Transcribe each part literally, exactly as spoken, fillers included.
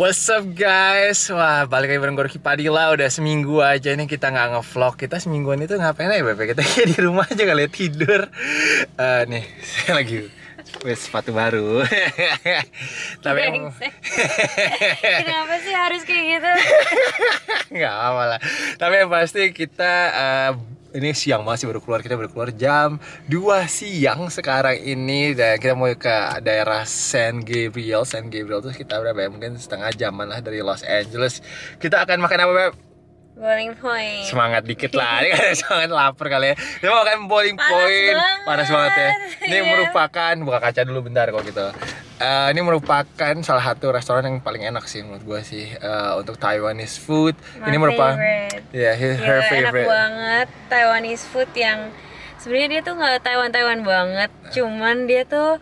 What's up guys? Wah, balik lagi bareng Gorky Padilla. Udah seminggu aja nih kita nggak nge-vlog. Kita semingguan itu ngapain aja Bapak? Kita kayak di rumah aja kali ya, tidur. uh, Nih, saya lagi wes sepatu baru. Tapi emang... Kenapa sih harus kayak gitu? Nggak apa lah. Tapi yang pasti kita... Uh, ini siang masih baru keluar, kita baru keluar jam dua siang sekarang ini. Dan kita mau ke daerah San Gabriel. San Gabriel terus kita berapa ya? Mungkin setengah jaman lah dari Los Angeles. Kita akan makan apa, Beb? Boiling Point. Semangat dikit lah, ini ada semangat lapar kali ya. Kita mau makan Boiling Point. Panas banget ya. Ini merupakan, buka kaca dulu bentar kalau gitu. Uh, ini merupakan salah satu restoran yang paling enak sih menurut gue sih, uh, untuk Taiwanese food. My ini merupakan ya yeah, her favorite. Enak banget Taiwanese food yang sebenarnya dia tuh nggak Taiwan-Taiwan banget, cuman dia tuh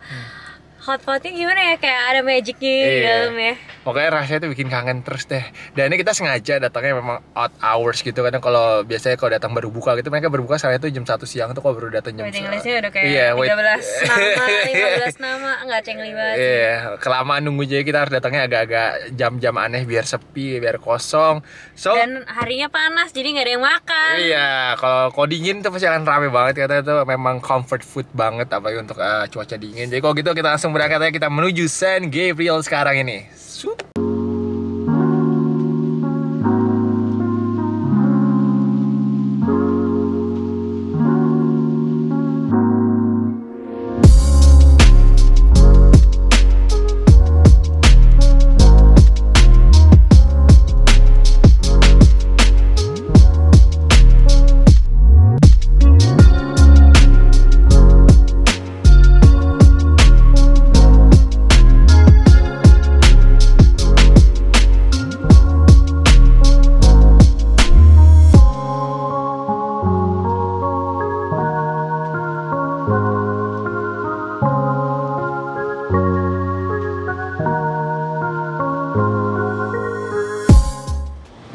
hot potnya gimana ya, kayak ada magicnya yeah. di dalam ya. Pokoknya rasanya tuh bikin kangen terus deh. Dan ini kita sengaja datangnya memang out hours gitu. Kadang kalau biasanya kalau datang baru buka gitu, mereka baru buka sekarang itu jam satu siang tuh, kalau baru datang jam waiting listnya udah kayak yeah, tiga belas nama, lima belas nama, nggak cengli banget. Iya, yeah. Kelamaan nunggu, jadi kita harus datangnya agak-agak jam-jam aneh biar sepi, biar kosong. So, dan harinya panas jadi nggak ada yang makan. Iya, yeah. kalau kalau dingin tuh pasti akan rame banget. Katanya tuh memang comfort food banget apalagi untuk uh, cuaca dingin. Jadi kalau gitu kita langsung berangkat aja, kita menuju San Gabriel sekarang ini.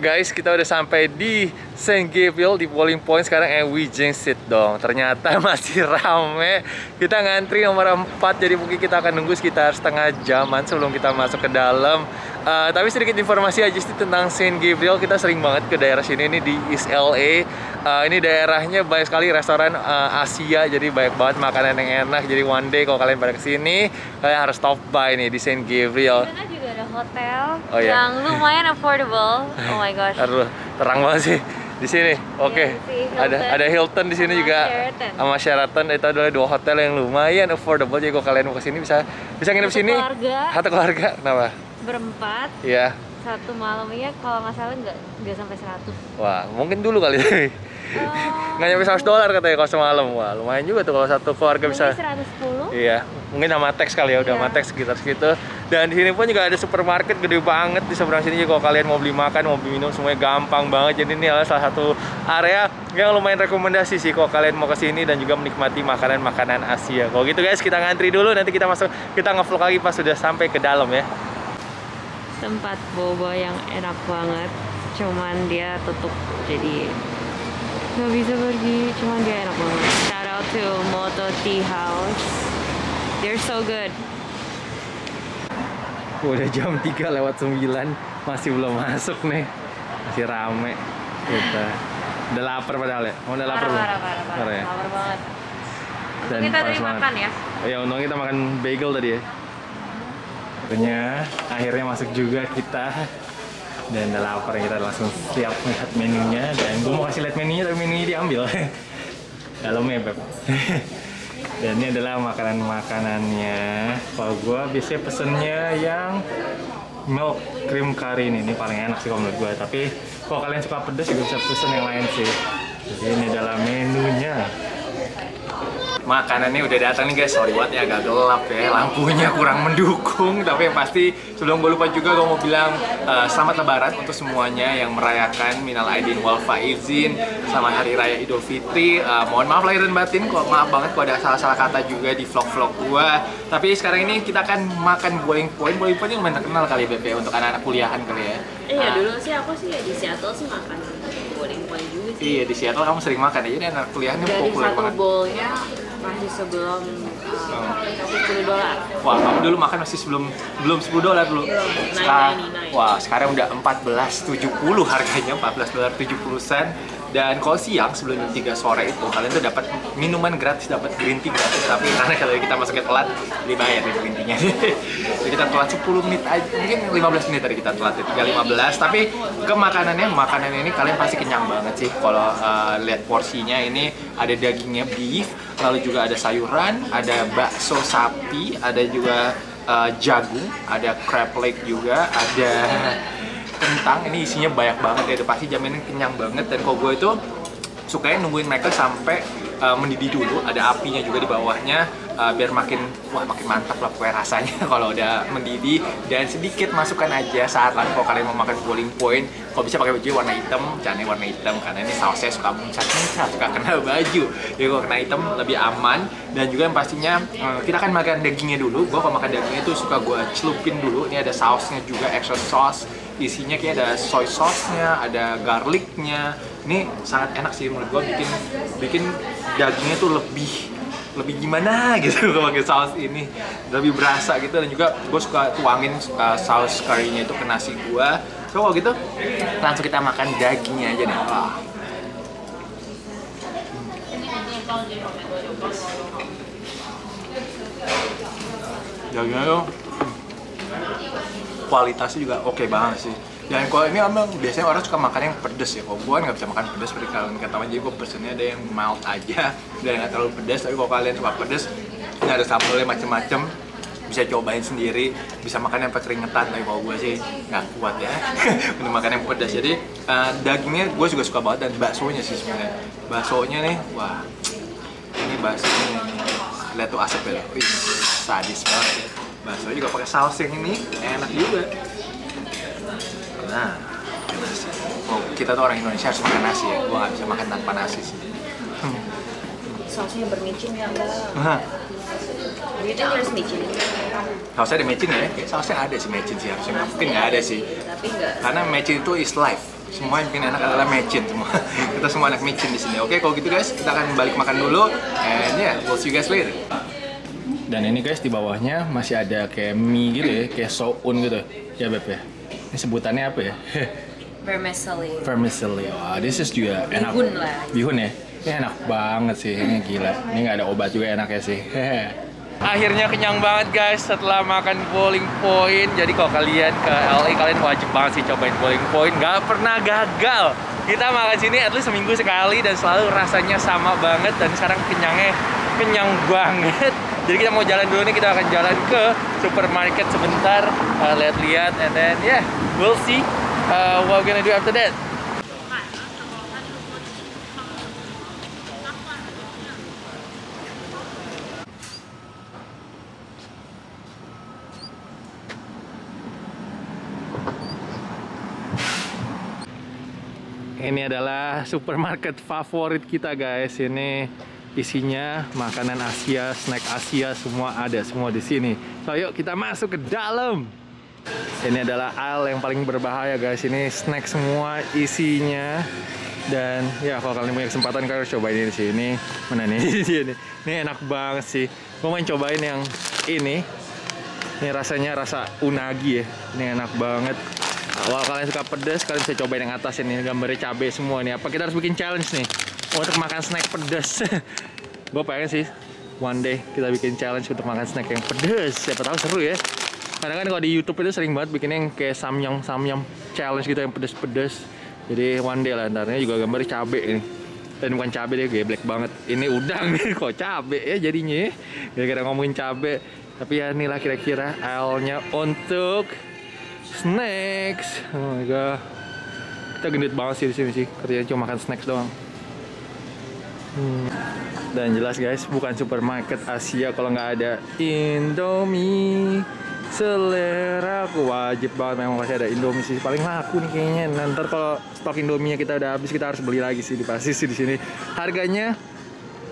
Guys, kita udah sampai di San Gabriel, di Boiling Point sekarang, and we jinxed it dong. Ternyata masih rame. Kita ngantri nomor empat, jadi mungkin kita akan nunggu sekitar setengah jaman sebelum kita masuk ke dalam. Uh, tapi sedikit informasi aja sih tentang San Gabriel. Kita sering banget ke daerah sini, ini di East L A. Uh, ini daerahnya banyak sekali restoran uh, Asia, jadi banyak banget makanan yang enak. Jadi one day kalau kalian pada kesini, kalian harus stop by nih di San Gabriel. Hotel oh, yang yeah. lumayan affordable. Oh my gosh. Aduh, terang banget sih di sini. Oke. Okay. Yeah, ada ada Hilton di sini juga. Sheraton. Sama Sheraton, itu adalah dua hotel yang lumayan affordable. Jadi kalau kalian mau ke sini bisa bisa nginep sini. Satu keluarga. Kenapa? Berempat. Iya. Yeah. Satu malamnya kalau nggak salah nggak nggak sampai seratus. Wah, mungkin dulu kali ini. Oh. Nggak nyampe seratus dolar katanya kalau semalam. Wah, lumayan juga tuh kalau satu keluarga mungkin bisa seratus sepuluh. Iya. Mungkin sama teks kali ya, udah sama yeah. teks sekitar segitu. Dan di sini pun juga ada supermarket gede banget di seberang sini. Kalau kalian mau beli makan, mau beli minum, semuanya gampang banget. Jadi ini adalah salah satu area yang lumayan rekomendasi sih kalau kalian mau ke sini dan juga menikmati makanan-makanan Asia. Kalau gitu guys, kita ngantri dulu, nanti kita masuk, kita nge-vlog lagi pas sudah sampai ke dalam ya. Tempat boba yang enak banget, cuman dia tutup jadi nggak bisa pergi, cuman dia enak banget. Shout out to Moto Tea House, they're so good. Udah jam tiga lewat sembilan masih belum masuk nih, masih rame kita. Udah lapar padahal ya, oh, udah lapar belum? Parah, parah, parah, parah, ya? Lapar banget. Dan kita tadi makan ya? Oh ya, untung kita makan bagel tadi ya. Akhirnya, akhirnya masuk juga kita. Dan udah lapar, kita langsung siap melihat menunya. Dan gue mau kasih lihat menunya, tapi menunya diambil. Dalamnya, Beb. Dan ini adalah makanan-makanannya. Kalau gue biasanya pesennya yang milk cream curry ini. Ini paling enak sih kalau menurut gue. Tapi kalau kalian suka pedas juga bisa pesen yang lain sih. Jadi ini adalah menunya. Makanannya udah datang nih guys, sorry banget ya agak gelap ya, lampunya kurang mendukung. Tapi yang pasti sebelum gue lupa juga gue mau bilang uh, selamat lebaran untuk semuanya yang merayakan Minal Aidin wal Faizin sama Hari Raya Idul Fitri. uh, Mohon maaf lahir dan batin, kok maaf banget kalau ada salah-salah kata juga di vlog-vlog gue. Tapi sekarang ini kita akan makan Boiling Point. Boiling Point yang lumayan terkenal kali ya, untuk anak-anak kuliahan kali ya. Iya, uh, dulu sih aku sih ya di Seattle sih makan Boiling Point juga sih. Iya, di Seattle kamu sering makan aja, jadi anak kuliahannya populer banget. Dari satu bowl-nya masih sebelum uh, sepuluh dolar. Wah, kamu dulu makan masih sebelum belum sepuluh dolar dulu. Sekarang Wah, sekarang udah empat belas tujuh puluh harganya, empat belas dolar tujuh puluh sen. Dan kalau siang sebelum jam tiga sore itu kalian tuh dapat minuman gratis, dapat green tea gratis. Tapi karena kalau kita masuknya telat, dibayar nih green tea-nya. Jadi kita telat sepuluh menit aja, mungkin lima belas menit tadi kita telat, tiga lima belas. Tapi ke makanannya, makanannya ini kalian pasti kenyang banget sih. Kalau uh, lihat porsinya ini ada dagingnya beef, lalu juga ada sayuran, ada bakso sapi, ada juga uh, jagung, ada crab leg juga, ada kentang. Ini isinya banyak banget ya, pasti jaminan kenyang banget. Dan kalau gue itu sukanya nungguin mereka sampai uh, mendidih dulu, ada apinya juga di bawahnya, uh, biar makin wah makin mantap lah kue rasanya kalau udah mendidih. Dan sedikit masukkan aja saat lain kalau kalian mau makan Boiling Point, kalau bisa pakai baju warna hitam, jangan warna hitam karena ini sausnya suka muncat-muncat, suka kena baju. Jadi kalau kena hitam lebih aman. Dan juga yang pastinya uh, kita akan makan dagingnya dulu. Gue kalau makan dagingnya itu suka gue celupin dulu. Ini ada sausnya juga, extra sauce. Isinya kayak ada soy sauce-nya, ada garlic-nya. Ini sangat enak sih menurut gua, bikin bikin dagingnya tuh lebih lebih gimana gitu pakai saus ini. Lebih berasa gitu, dan juga gua suka tuangin uh, saus curry-nya itu ke nasi gua. So kalau gitu langsung kita makan dagingnya aja deh. Wah. Dagingnya tuh kualitasnya juga oke okay banget sih. Dan kalau ini emang biasanya orang suka makan yang pedes ya. Kalau gue nggak bisa makan pedes seperti kalian ketahuan, jadi gue pesennya ada yang mild aja dan nggak terlalu pedes. Tapi kalau kalian suka pedes, ini ada sambelnya macem-macem, bisa cobain sendiri, bisa makan yang keringetan. Tapi kalau gue sih nggak kuat ya untuk makan yang pedes. Jadi uh, dagingnya gue juga suka banget, dan baksonya sih sebenarnya. Baksonya nih, wah ini baksonya, lihat tuh asapnya, wih sadis banget ya. Bakso juga pakai saus yang ini, enak juga. Nah, nasi. Oh, kita tuh orang Indonesia harus makan nasi ya. Gua nggak bisa makan tanpa nasi sih. Hmm. Sausnya bermicin ya, Mbak? Hah? Itu harus micin. Sausnya ada micin ya? Sausnya ada sih micin sih harusnya. Mungkin nggak ada sih. Tapi nggak. Karena micin itu is life. Semua yang bikin enak adalah micin semua. Kita semua anak micin di sini. Oke, kalau gitu guys, kita akan balik makan dulu. And yeah, we'll see you guys later. Dan ini guys, di bawahnya masih ada kayak mie gitu ya, kayak soun gitu ya Beb ya? Ini sebutannya apa ya? Vermicelli. Vermicelli, wah this is juga bihun enak. Bihun lah. Bihun ya? Ini enak banget sih, ini gila. Ini nggak ada obat juga enaknya sih. Akhirnya kenyang banget guys setelah makan Boiling Point. Jadi kalau kalian ke L A, kalian wajib banget sih cobain Boiling Point. Nggak pernah gagal. Kita makan sini at least seminggu sekali dan selalu rasanya sama banget. Dan sekarang kenyangnya kenyang banget. Jadi kita mau jalan dulu nih, kita akan jalan ke supermarket sebentar, uh, lihat-lihat, and then yeah, we'll see uh, what we're gonna do after that. Ini adalah supermarket favorit kita guys, ini isinya makanan Asia, snack Asia, semua ada, semua di sini. So, yuk kita masuk ke dalam. Ini adalah aisle yang paling berbahaya guys. Ini snack semua isinya. Dan ya kalau kalian punya kesempatan kalian harus cobain ini sih. Ini mana nih? Ini, ini enak banget sih. Gue main cobain yang ini. Ini rasanya rasa unagi ya. Ini enak banget. Kalau kalian suka pedas, kalian bisa cobain yang atas ini. Gambarnya cabai semua ini. Apa kita harus bikin challenge nih? Untuk makan snack pedas, gue pengen sih one day kita bikin challenge untuk makan snack yang pedas. Siapa tahu seru ya. Karena kan kalau di YouTube itu sering banget bikin yang kayak Samyang Samyang challenge gitu yang pedas-pedas. Jadi one day lah, antaranya juga gambar cabe ini. Dan bukan cabe deh, geblek banget. Ini udang nih, kok cabe ya jadinya. Kira-kira ngomongin cabe, tapi ya inilah kira-kira aisle-nya untuk snacks. Oh my god, kita gendut banget sih di sini sih. Kerjanya cuma makan snacks doang. Hmm. Dan jelas guys, bukan supermarket Asia kalau nggak ada Indomie. Selera aku wajib banget memang pasti ada Indomie sih. Paling laku nih kayaknya. Nanti kalau stok Indominya kita udah habis, kita harus beli lagi sih, dipasti sih di sini. Harganya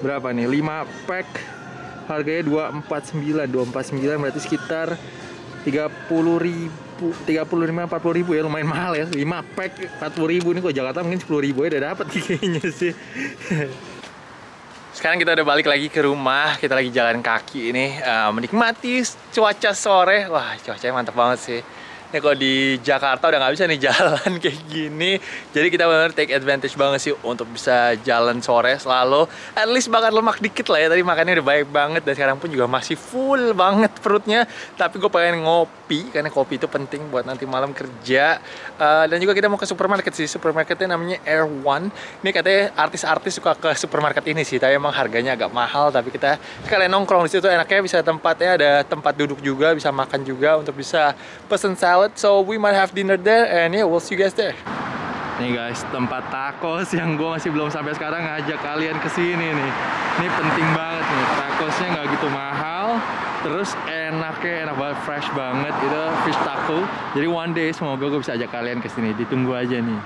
berapa nih? lima pack. Harganya dua ratus empat puluh sembilan. dua ratus empat puluh sembilan berarti sekitar tiga puluh ribu, tiga puluh lima sampai empat puluh ribu ya, lumayan mahal ya. lima pack empat puluh ribu nih, kok Jakarta mungkin sepuluh ribu ya udah dapat kayaknya sih. Sekarang kita udah balik lagi ke rumah, kita lagi jalan kaki ini, uh, menikmati cuaca sore. Wah, cuacanya mantap banget sih. Ini kalau di Jakarta udah nggak bisa nih jalan kayak gini. Jadi kita benar-benar take advantage banget sih untuk bisa jalan sore selalu. At least makan lemak dikit lah ya. Tadi makannya udah baik banget dan sekarang pun juga masih full banget perutnya. Tapi gue pengen ngopi karena kopi itu penting buat nanti malam kerja. Uh, dan juga kita mau ke supermarket sih. Supermarketnya namanya Erewhon. Ini katanya artis-artis suka ke supermarket ini sih. Tapi emang harganya agak mahal. Tapi kita sekalian nongkrong di situ enaknya bisa tempatnya ada tempat duduk juga, bisa makan juga untuk bisa pesen salad. So we might have dinner there, and yeah, we'll see you guys there. Nih guys, tempat tacos yang gue masih belum sampai sekarang ngajak kalian kesini nih. Ini penting banget nih, tacosnya nggak gitu mahal, terus enaknya enak banget, fresh banget itu fish taco. Jadi one day semoga gue bisa ajak kalian kesini, ditunggu aja nih.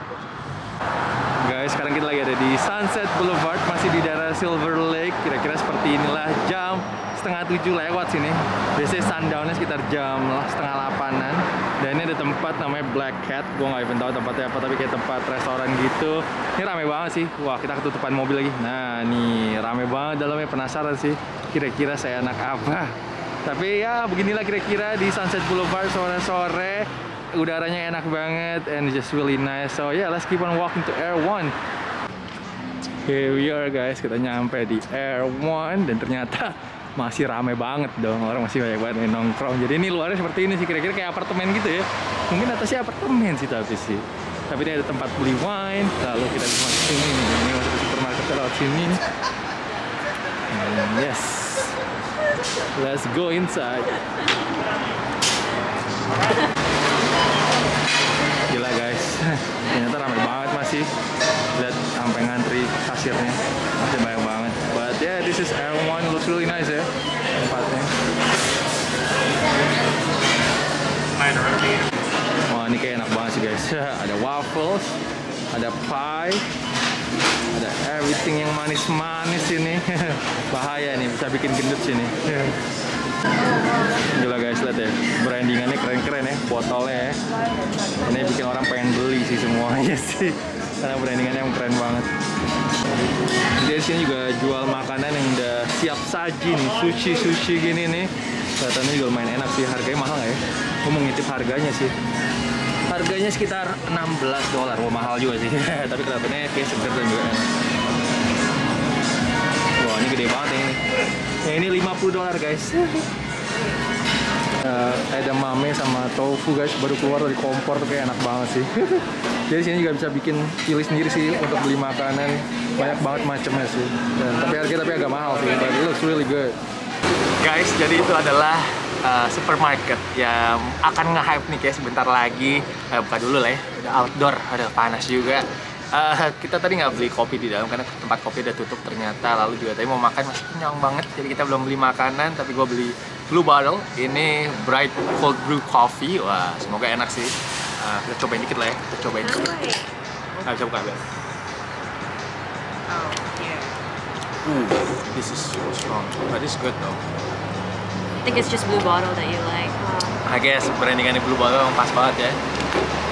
Guys, sekarang kita lagi ada di Sunset Boulevard, masih di daerah Silver Lake. Kira-kira seperti inilah jam setengah tujuh lewat sini. Biasanya sundownnya sekitar jam setengah delapanan. Dan ini ada tempat namanya Black Cat. Gue nggak even tahu tempatnya apa, tapi kayak tempat restoran gitu. Ini rame banget sih. Wah, kita ketutupan mobil lagi. Nah, nih rame banget dalamnya, penasaran sih kira-kira saya enak apa. Tapi ya beginilah kira-kira di Sunset Boulevard sore-sore. Udaranya enak banget and just really nice. So yeah, let's keep on walking to Erewhon. Here we are guys, kita nyampe di Erewhon dan ternyata masih rame banget dong, orang masih banyak banget nongkrong. Jadi ini luarnya seperti ini sih, kira-kira kayak apartemen gitu ya. Mungkin atasnya apartemen sih tapi sih. Tapi ini ada tempat beli wine, lalu kita bisa masuk sini. Ini masuk ke supermarket lewat sini. And yes, let's go inside. Gila guys, ternyata rame banget masih. Lihat sampai ngantri kasirnya masih banyak banget. But yeah, this is Erewhon, looks really nice ya tempatnya. Wah, ini kayak enak banget sih guys. Ada waffles, ada pie, ada everything yang manis-manis ini. Bahaya nih, bisa bikin gendut sini. Gila guys, lihat ya, brandingannya keren-keren ya, botolnya ya. Ini bikin orang pengen beli sih semuanya sih, karena brandingannya yang keren banget. Dia sini juga jual makanan yang udah siap saji nih, sushi-sushi gini nih. Kelihatannya juga lumayan enak sih, harganya mahal nggak ya? Gue mau ngintip harganya sih. Harganya sekitar enam belas dolar, wah mahal juga sih. Tapi kelihatannya kayak seger dan juga enak. Wah, ini gede banget ini. Yang ini lima puluh dolar guys. Uh, edamame sama tofu guys baru keluar dari kompor tuh, kayak enak banget sih. Jadi sini juga bisa bikin pilih sendiri sih untuk beli makanan, banyak banget macamnya sih. Dan, tapi harga tapi agak mahal sih. But it looks really good. Guys, jadi itu adalah uh, supermarket yang akan nge-hype nih guys sebentar lagi. Uh, buka dulu lah ya. Udah outdoor, udah panas juga. Uh, kita tadi nggak beli kopi di dalam karena tempat kopi udah tutup ternyata. Lalu juga tadi mau makan masih kenyang banget, jadi kita belum beli makanan. Tapi gue beli Blue Bottle, ini bright cold brew coffee. Wah, semoga enak sih. Uh, kita cobain dikit lah ya, kita cobain dikit. Nggak bisa buka, Bel. Ooh, this is so strong, but it's good though. I think it's just Blue Bottle that you like. Wow. I guess brandingannya Blue Bottle emang pas banget ya.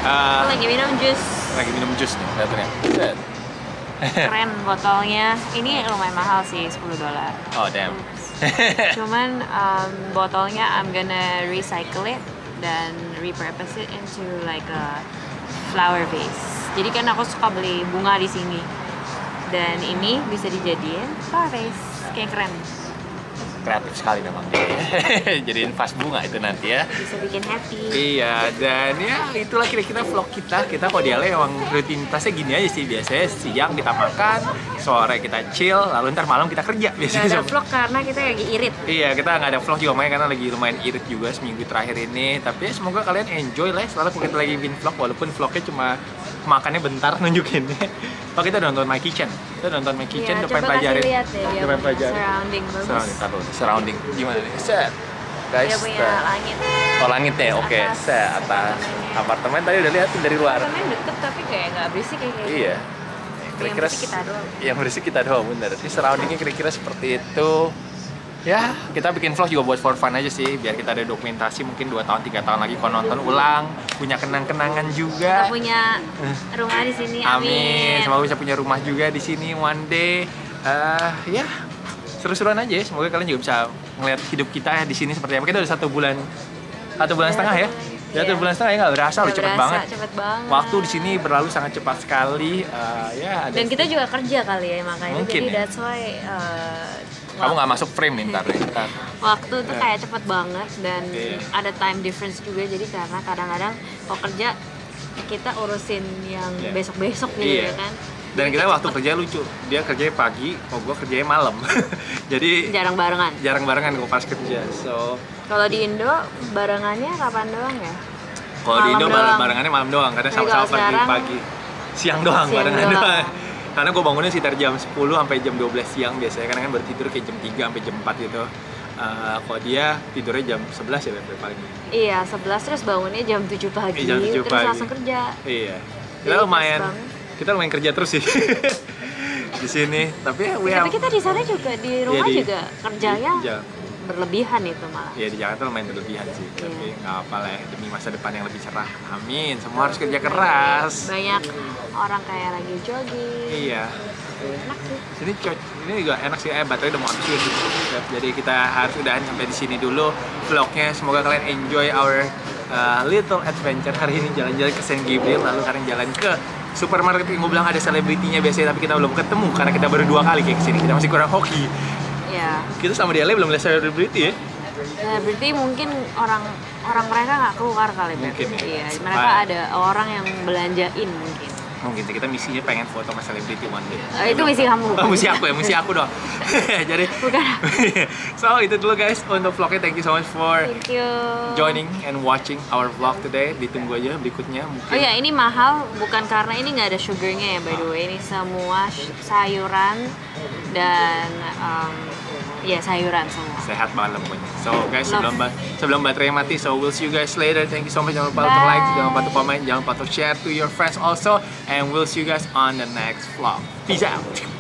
Uh, lagi minum jus. Lagi minum jus nih, kelihatannya. Keren botolnya. Ini lumayan mahal sih, sepuluh dolar. Oh, damn. Cuman um, botolnya I'm gonna recycle it dan repurpose it into like a flower vase. Jadi kan aku suka beli bunga di sini. Dan ini bisa dijadiin flower vase. Kayak keren. Kreatif sekali memang dia ya. Jadiin vas bunga itu nanti ya. Bisa bikin happy. Iya, dan ya itulah kira-kira vlog kita. Kita kok dialog emang rutinitasnya gini aja sih. Biasanya siang kita makan, sore kita chill, lalu ntar malam kita kerja. Biasanya gak ada vlog karena kita lagi irit. Iya, kita nggak ada vlog juga main karena lagi lumayan irit juga seminggu terakhir ini. Tapi ya, semoga kalian enjoy lah. Selalu kita lagi bikin vlog, walaupun vlognya cuma makannya bentar nunjukin. Oh, kita nonton My Kitchen. Kita nonton My Kitchen, yeah, depan pelajarin. Lihat deh, dia depan pelajarin. Surrounding bagus. Surrounding, taruh. Surrounding. Gimana nih? Set. Guys. Dia punya set. Langit. Oh, langit ya? Oke. Okay. Set atas. Apartemen tadi udah lihat dari luar. Apartemen deket tapi kayak nggak berisik kayak gitu. Iya. Kira-kira yang berisik kita doang. Yang berisik kita doang, bener. Jadi surroundingnya kira-kira seperti itu. Ya, kita bikin vlog juga buat for fun aja sih. Biar kita ada dokumentasi mungkin dua tahun, tiga tahun lagi kalau nonton ulang. Punya kenang-kenangan juga. Kita punya rumah di sini, amin. Amin. Semoga bisa punya rumah juga di sini one day. Uh, ya, seru-seruan aja. Semoga kalian juga bisa ngeliat hidup kita di sini seperti apa. Kita udah satu bulan, satu bulan setengah ya. Ya, tiga bulan setengah ya nggak berasa, udah cepet berasa, banget. Cepet banget. Waktu di sini berlalu sangat cepat sekali. Uh, ya. Dan kita juga kerja kali ya makanya. Mungkin, jadi ya. That's why. Uh, Kamu nggak masuk frame nih ntar. ntar. Waktu itu kayak cepet banget dan yeah. ada time difference juga, jadi karena kadang-kadang kalau kerja kita urusin yang besok-besok yeah. gitu yeah. ya kan. Dan kita waktu kerja lucu, dia kerjanya pagi, kalau gue kerjanya malam. Jadi jarang barengan. Jarang barengan gue pas kerja. So kalau di Indo barengannya kapan doang ya? Kalau di Indo doang. barengannya malam doang, kadang sama-sama pergi pagi, siang doang siang barengan doang. doang. Karena gue bangunnya sekitar jam sepuluh sampai jam dua belas siang biasanya, karena kan baru tidur kayak jam tiga sampai jam empat gitu. Uh, kalau dia tidurnya jam sebelas ya pagi. Iya, sebelas terus bangunnya jam tujuh pagi, jam tujuh terus pagi. Langsung kerja. Iya. Kita lumayan Kita lumayan kerja terus sih di sini. Tapi ya, tapi kita di sana juga di rumah ya, di, juga kerjanya di, di, berlebihan itu malah. Iya di Jakarta lumayan berlebihan sih. Yeah. Tapi nggak apa lah ya, demi masa depan yang lebih cerah. Amin. Semua harus kerja keras. Banyak orang kayak lagi jogging. Iya. Enak sih. Sini ini juga enak sih. Eh baterai udah mau habis gitu. Jadi kita harus udahan sampai di sini dulu vlognya. Semoga kalian enjoy our uh, little adventure hari ini, jalan-jalan ke San Gabriel lalu sekarang jalan ke supermarket yang gue bilang ada selebritinya biasanya, tapi kita belum ketemu karena kita baru dua kali kayak kesini, kita masih kurang hoki. Iya. Kita sama di L A belum lihat selebriti ya? Selebriti mungkin orang orang mereka nggak keluar kali mungkin ya. Iya, mereka ah. ada orang yang belanjain mungkin. Mungkin kita misinya pengen foto sama selebriti one day. Oh, itu misi kamu. Oh, misi aku ya, misi aku dong. Jadi bukan. So itu dulu guys untuk vlognya, thank you so much for joining and watching our vlog today. Ditunggu aja berikutnya mungkin. Oh ya, ini mahal bukan karena ini nggak ada sugarnya ya, by the way. Ini semua sayuran dan um, ya sayuran semua. Sehat banget pokoknya. So guys, sebelum ba sebelum baterai mati, so we'll see you guys later. Thank you so much. Jangan lupa untuk like, jangan lupa untuk comment, jangan lupa untuk share to your friends also. And we'll see you guys on the next vlog. Peace out.